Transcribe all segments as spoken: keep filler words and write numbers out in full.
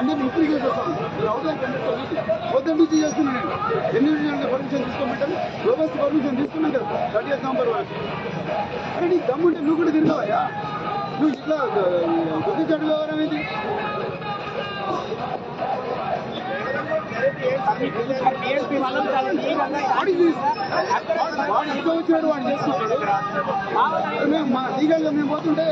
అన్ని రిపీట్ చేస్తాం. రౌడర్ పొద్దున్న నుంచి చేస్తున్నాను ఎన్ని పర్మిషన్ తీసుకోమంటాను లోబస్ పర్మిషన్ తీసుకున్నాను కదా థర్టీ ఎయిత్ నవంబర్ వరకు. అరే నీ దమ్ముంటే నువ్వు కూడా తిరగవయ్యా, నువ్వు ఇట్లా కొద్ది చెడు వ్యవహారం ఏంటి? వాడు ఇంట్లో వచ్చినాడు వాడు చేస్తున్నాడు. మేము మా లీగల్గా మేము పోతుంటే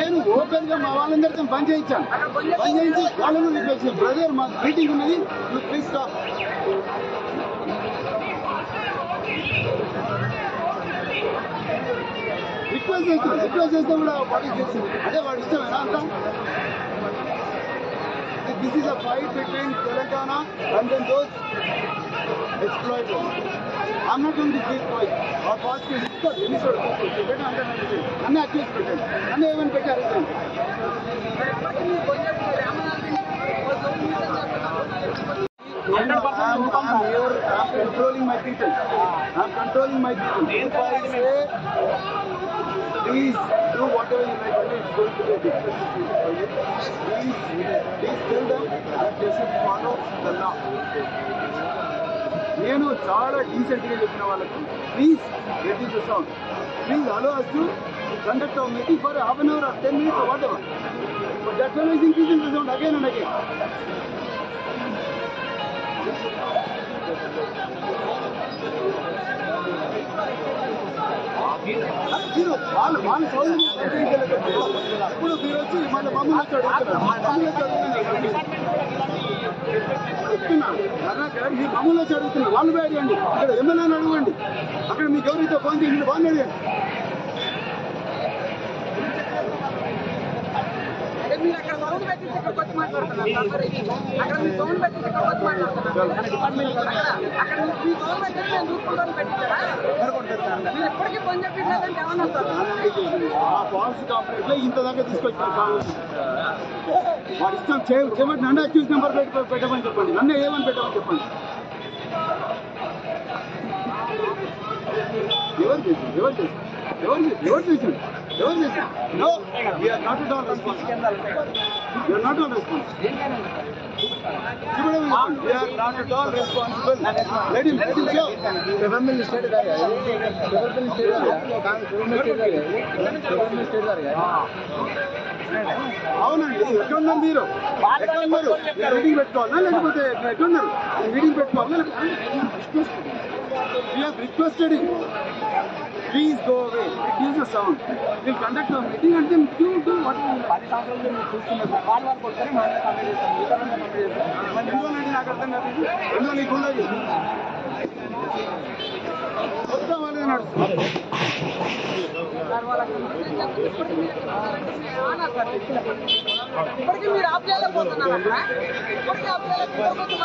నేను ఓపెన్ గా మా వాళ్ళందరితో బంద్ చేయించాను. బంద్ చేయించి వాళ్ళను రిక్వెస్ట్ చేశాను, బ్రదర్ మా మీటింగ్ ఉన్నది ప్లీజ్ స్టాప్. రిక్వెస్ట్ చేస్తాం రిక్వెస్ట్ చేస్తే కూడా వాడికి తెలిసింది. అదే వాడి ఇష్టం ఎలా అంటాం. This is a fight between Telangana and then those exploiters. I am not going to give fight or pass to hit the answer better under అన్ని అక్యూజ్ పెట్టండి అన్ని ఏమని పెట్టారు. controlling my people i'm controlling my people if I say please do whatever you like, it's going to be difficult for you. Please please tell them that they should follow the law. నేను చాలా decent గా చెప్పిన వాళ్ళకి please reduce the sound, please allow us to conduct our meeting for half an hour or ten minutes or whatever, but that will is increasing the sound again and again. వాళ్ళు వాళ్ళు సోదరులు అప్పుడు మీరు వచ్చి మళ్ళీ మమ్మల్ని చెప్తున్నాను అన్నాక మీరు మమ్మల్ని వచ్చి అడుగుతున్నారు. వాళ్ళు పోయి అడగండి, అక్కడ ఎమ్మెల్యేని అడగండి, అక్కడ మీకు ఎవరితో బాగుంది ఇంట్లో బాగుంది అడగండి. ఇంత దాకా తీసుకొచ్చాను వాడి ఇష్టం చేయబట్టి నన్ను అక్యూజ్ నెంబర్ పెట్టమని చెప్పండి, నన్ను ఏమని పెట్టమని చెప్పండి. ఎవరు చేసి ఎవరు చేసి ఎవరు చేసి ఎవరు చేసి ఎవరు చేసి no we are not at all responsible. You are not all responsible. You are not at all responsible. Let him let him go. Government state da hai. Government state da hai. Government state da hai. Government state da hai. Avunandi ekkunna meeru. Ekkunnaru. Meeting pettukovala ledipothe ekkunnaru. Meeting pettukovala. We have requested him. Please go away. Reduce the sound. We'll conduct our meeting and then you do what you like. పది సంవత్సరాలు మీరు చూస్తున్నారు వాళ్ళు వాళ్ళు కొట్టారు మనం complete చేస్తాం ఇతరులు కంప్లీట్ చేస్తాం మన ఇందులో అంటే నాకు అర్థం కాదు ఇందులో నీకు ఉందా మొత్తం వాళ్ళే నడుస్తుంది. ఇప్పటికీ మీరు ఆఫ్ చేయలేకపోతున్నారు అక్కడ ఇప్పటికీ ఆఫ్ చేయలేకపోతే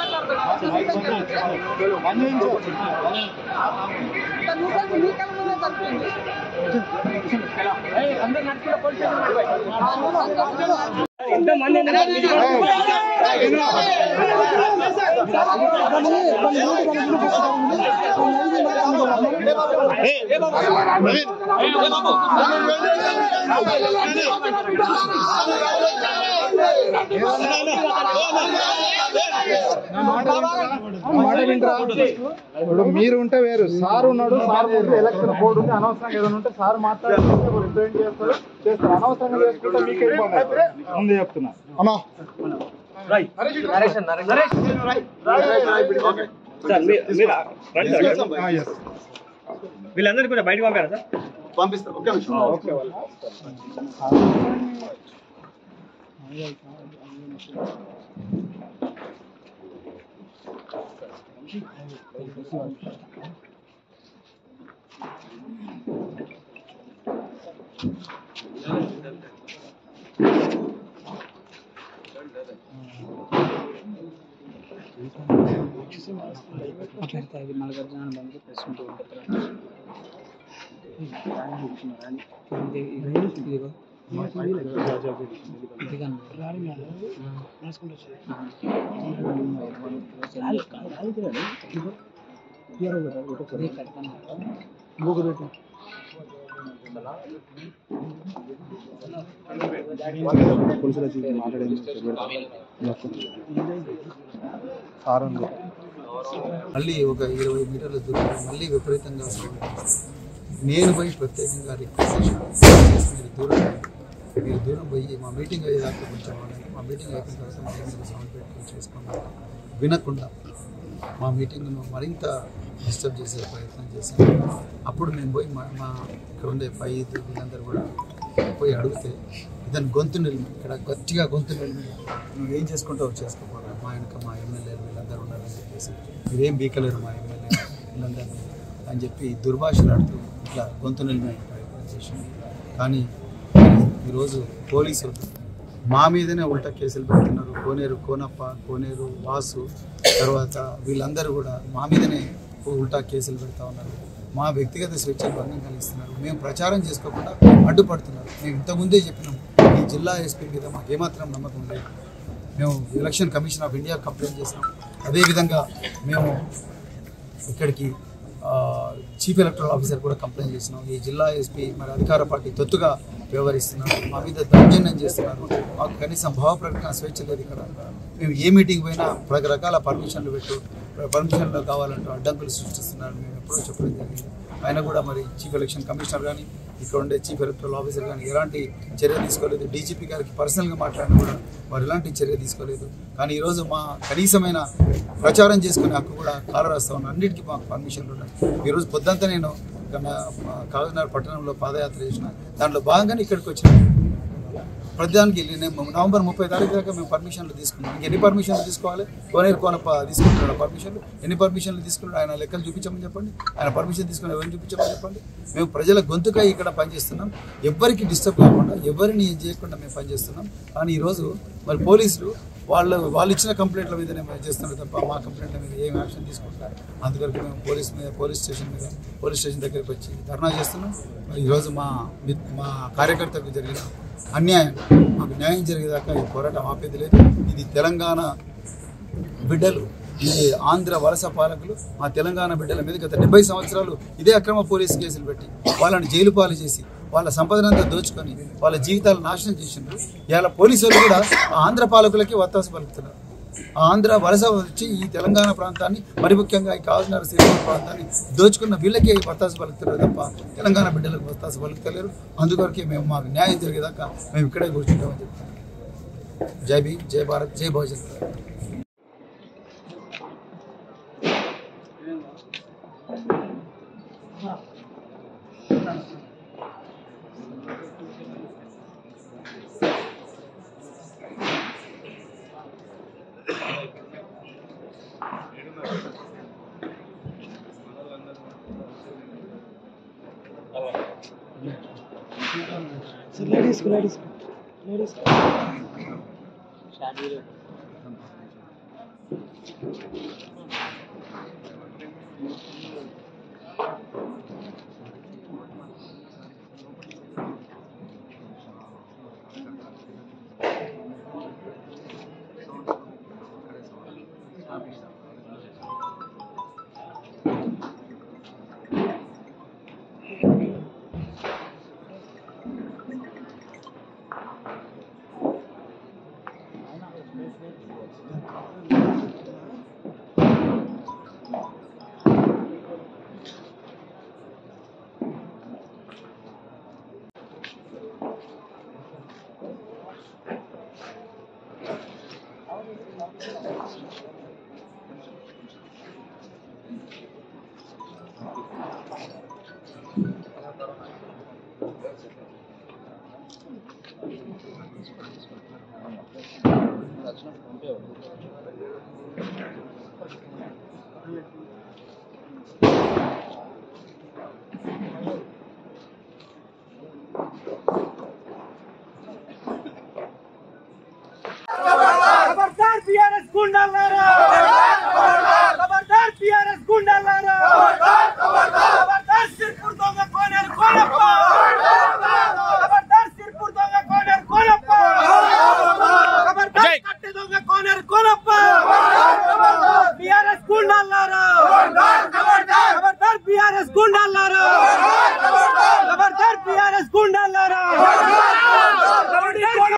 మాట్లాడుతున్నారు మీరు ఉంటే వేరు, సార్ ఉన్నాడు, సార్ ఎలక్షన్ బోర్డు ఉంది, అనవసరంగా ఏదైనా ఉంటే సార్ మాట్లాడుతుంటే చేస్తారు చేస్తారు అనవసరంగా చేసుకుంటే మీకే ముందు చెప్తున్నా. వీళ్ళందరూ కూడా బయటకు పంపారా సార్? పంపిస్తారు. మళ్ళీ ఒక ఇరవై మీటర్ల దూరం మళ్ళీ విపరీతంగా నేను పోయి ప్రత్యేకంగా రిక్వెస్ట్ దూరం మీరు దూరం పోయి మా మీటింగ్ అయ్యేదాకా కొంచెం మా మీటింగ్ అయిపోయిన తర్వాత మా దగ్గర సౌండ్ పెట్టుకుని చేసుకున్నాం వినకుండా మా మీటింగ్ను మరింత డిస్టర్బ్ చేసే ప్రయత్నం చేశాను. అప్పుడు మేము పోయి మా మా ఇక్కడ ఉండే పై వీళ్ళందరూ కూడా పోయి అడిగితే ఇతను గొంతు నిలిమి ఇక్కడ గట్టిగా గొంతు నిలిమి నువ్వు ఏం చేసుకుంటావు చేసుకోవాలి మా వెనక మా ఎమ్మెల్యేలు వీళ్ళందరూ ఉన్నారని చెప్పేసి మీరేం బీకలేరు మా ఎమ్మెల్యే వీళ్ళందరినీ అని చెప్పి దుర్భాషలు ఆడుతూ ఇట్లా గొంతు నిలిమి ప్రయత్నం చేశాను. కానీ ఈరోజు పోలీసులు మా మీదనే ఉల్టా కేసులు పెడుతున్నారు. కోనేరు కోనప్ప కోనేరు వాసు తర్వాత వీళ్ళందరూ కూడా మా మీదనే ఉల్టా కేసులు పెడతా ఉన్నారు. మా వ్యక్తిగత స్వేచ్ఛను భంగం కలిగిస్తున్నారు. మేము ప్రచారం చేసుకోకుండా అడ్డుపడుతున్నారు. మేము ఇంతకుముందే చెప్పినాం ఈ జిల్లా ఎస్పీ మీద మాకు ఏమాత్రం నమ్మకం లేదు. మేము election commission of India complaint చేసినాం. అదేవిధంగా మేము ఇక్కడికి చీఫ్ ఎలక్టరల్ ఆఫీసర్ కూడా కంప్లైంట్ చేసినాం. ఈ జిల్లా ఎస్పీ మరి అధికార పార్టీ తొత్తుగా వ్యవహరిస్తున్నారు. మా మీద దౌర్జన్యం చేస్తున్నారు. మాకు కనీసం భావ ప్రకటన స్వేచ్ఛ లేదు. ఇక్కడ మేము ఏ మీటింగ్ పోయినా రకరకాల పర్మిషన్లు పెట్టు పర్మిషన్లు కావాలంటూ అడ్డంకులు సృష్టిస్తున్నారు. మేము ఎప్పుడో చెప్పడం జరిగింది. ఆయన కూడా మరి చీఫ్ ఎలక్షన్ కమిషనర్ కానీ ఇక్కడ ఉండే చీఫ్ ఎలక్టరల్ ఆఫీసర్ కానీ ఎలాంటి చర్య తీసుకోలేదు. డీజీపీ గారికి పర్సనల్గా మాట్లాడినా కూడా వారు ఎలాంటి చర్య తీసుకోలేదు. కానీ ఈరోజు మా కనీసమైన ప్రచారం చేసుకునే హక్కు కూడా కాలరాస్తా ఉన్నాం. అన్నిటికీ మాకు పర్మిషన్లు ఉన్నాయి. ఈరోజు పొద్దంతా నేను కాకినాడ పట్టణంలో పాదయాత్ర చేసిన దాంట్లో భాగంగానే ఇక్కడికి వచ్చిన ప్రతిదానికి నేను నవంబర్ ముప్పై తారీఖు దాకా మేము పర్మిషన్లు తీసుకున్నాం. ఇంక ఎన్ని పర్మిషన్లు తీసుకోవాలి? కోనేరు కోనప్ప తీసుకుంటున్నాడు పర్మిషన్లు. ఎన్ని పర్మిషన్లు తీసుకున్నాడు? ఆయన లెక్కలు చూపించమని చెప్పండి. ఆయన పర్మిషన్ తీసుకుని ఎవరిని చూపించమని చెప్పండి. మేము ప్రజల గొంతుకై ఇక్కడ పనిచేస్తున్నాం. ఎవరికి డిస్టర్బ్ కాకుండా ఎవరిని చేయకుండా మేము పనిచేస్తున్నాం. కానీ ఈరోజు మరి పోలీసులు వాళ్ళు వాళ్ళు ఇచ్చిన కంప్లైంట్ల మీదనే మేము చేస్తున్నారు తప్ప మా కంప్లైంట్ల మీద ఏం యాక్షన్ తీసుకుంటారు. అందువరకు మేము పోలీస్ మీద పోలీస్ స్టేషన్ మీద పోలీస్ స్టేషన్ దగ్గరికి వచ్చి ధర్నా చేస్తున్నాం. మరి ఈరోజు మా మా కార్యకర్తకు జరిగిన అన్యాయం మాకు న్యాయం జరిగేదాకా ఈ పోరాటం ఆపేది లేదు. ఇది తెలంగాణ బిడ్డలు, ఇది ఆంధ్ర వలస పాలకులు మా తెలంగాణ బిడ్డల మీద గత డెబ్బై సంవత్సరాలు ఇదే అక్రమ పోలీసు కేసులు పెట్టి వాళ్ళని జైలు పాలు చేసి వాళ్ళ సంపదనంతా దోచుకొని వాళ్ళ జీవితాలు నాశనం చేసిండ్రు. ఇలా పోలీసు వాళ్ళు కూడా ఆంధ్ర పాలకులకి వత్తాసు పలుకుతున్నారు. ఆంధ్ర వలస వచ్చి ఈ తెలంగాణ ప్రాంతాన్ని మరి ముఖ్యంగా ఈ కాకినాడ శ్రీకాకుళం ప్రాంతాన్ని దోచుకున్న వీళ్ళకే వత్తాసు పలుకుతున్నారు తప్ప తెలంగాణ బిడ్డలకు వత్తాసు పలుకుతలేరు. అందుకొరకే మేము మాకు న్యాయం జరిగేదాకా మేము ఇక్కడే కూర్చుంటామని చెప్తున్నాం. జై భీమ్, జై భారత్, జై భవిష్యత్. Ladies, ladies, ladies. Thank you.